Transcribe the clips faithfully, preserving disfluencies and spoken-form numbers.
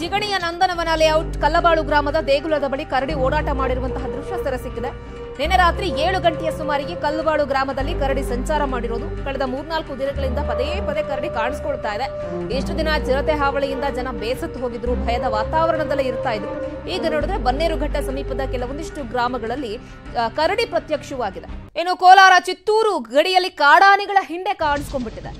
ಜಿಗಣಿಯ Nandanavana layout ಕಲ್ಲಬಾಳು ಗ್ರಾಮದ ದೇಗುಲದ ಬಳಿ ಕರಡಿ ಓಡಾಟ ಮಾಡಿರುವಂತಹ ದೃಶ್ಯ ಸೆರೆ ಸಿಕ್ಕಿದೆ. ನಿನ್ನೆ ರಾತ್ರಿ ಏಳು ಗಂಟೆಯ ಸುಮಾರಿಗೆ ಕಲ್ಲಬಾಳು ಗ್ರಾಮದಲ್ಲಿ ಕರಡಿ ಸಂಚಾರ ಮಾಡಿರೋದು. ಕಳೆದ ಮೂರ್ನಾಲ್ಕು ದಿನಗಳಿಂದ ಪದೇ ಪದೇ ಕರಡಿ ಕಾಣಿಸ್ಕೊಳ್ತಾ ಇದೆ. ಇಷ್ಟು ದಿನ ಚಿರತೆ ಹಾವಳಿಯಿಂದ ಜನ ಬೇಸತ್ತು ಹೋಗಿದ್ರು, ಭಯದ ವಾತಾವರಣದಲ್ಲೇ ಇರ್ತಾ ಇದ್ರು. ಈಗ ನೋಡಿದ್ರೆ ಬನ್ನೇರುಘಟ್ಟ ಸಮೀಪದ ಕೆಲವೊಂದಿಷ್ಟು ಗ್ರಾಮಗಳಲ್ಲಿ ಕರಡಿ ಪ್ರತ್ಯಕ್ಷವಾಗಿದೆ. ಇನ್ನು ಕೋಲಾರ ಚಿತ್ತೂರು ಗಡಿಯಲ್ಲಿ ಕಾಡಾನೆಗಳ ಹಿಂಡೆ ಕಾಣಿಸ್ಕೊಂಡ್ಬಿಟ್ಟಿದೆ.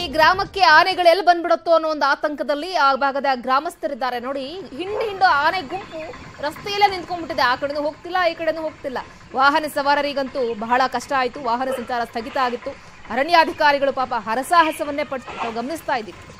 ಈ ಗ್ರಾಮಕ್ಕೆ ಆನೆಗಳೆಲ್ಲ ಬಂದ್ಬಿಡುತ್ತೋ ಅನ್ನೋ ಒಂದು ಆತಂಕದಲ್ಲಿ ಆ ಭಾಗದ ಗ್ರಾಮಸ್ಥರಿದ್ದಾರೆ. ನೋಡಿ, ಹಿಂಡು ಹಿಂಡು ಆನೆ ಗುಂಪು ರಸ್ತೆಯಲ್ಲೇ ನಿಂತ್ಕೊಂಡ್ಬಿಟ್ಟಿದೆ. ಆ ಕಡೆನೂ ಹೋಗ್ತಿಲ್ಲ, ಈ ಕಡೆನೂ ಹೋಗ್ತಿಲ್ಲ. ವಾಹನ ಸವಾರರಿಗಂತೂ ಬಹಳ ಕಷ್ಟ ಆಯಿತು. ವಾಹನ ಸಂಚಾರ ಸ್ಥಗಿತ ಆಗಿತ್ತು. ಅರಣ್ಯಾಧಿಕಾರಿಗಳು ಪಾಪ ಹರಸಾಹಸವನ್ನೇ ಪಟ್ಟು ಗಮನಿಸ್ತಾ ಇದ್ದೀವಿ.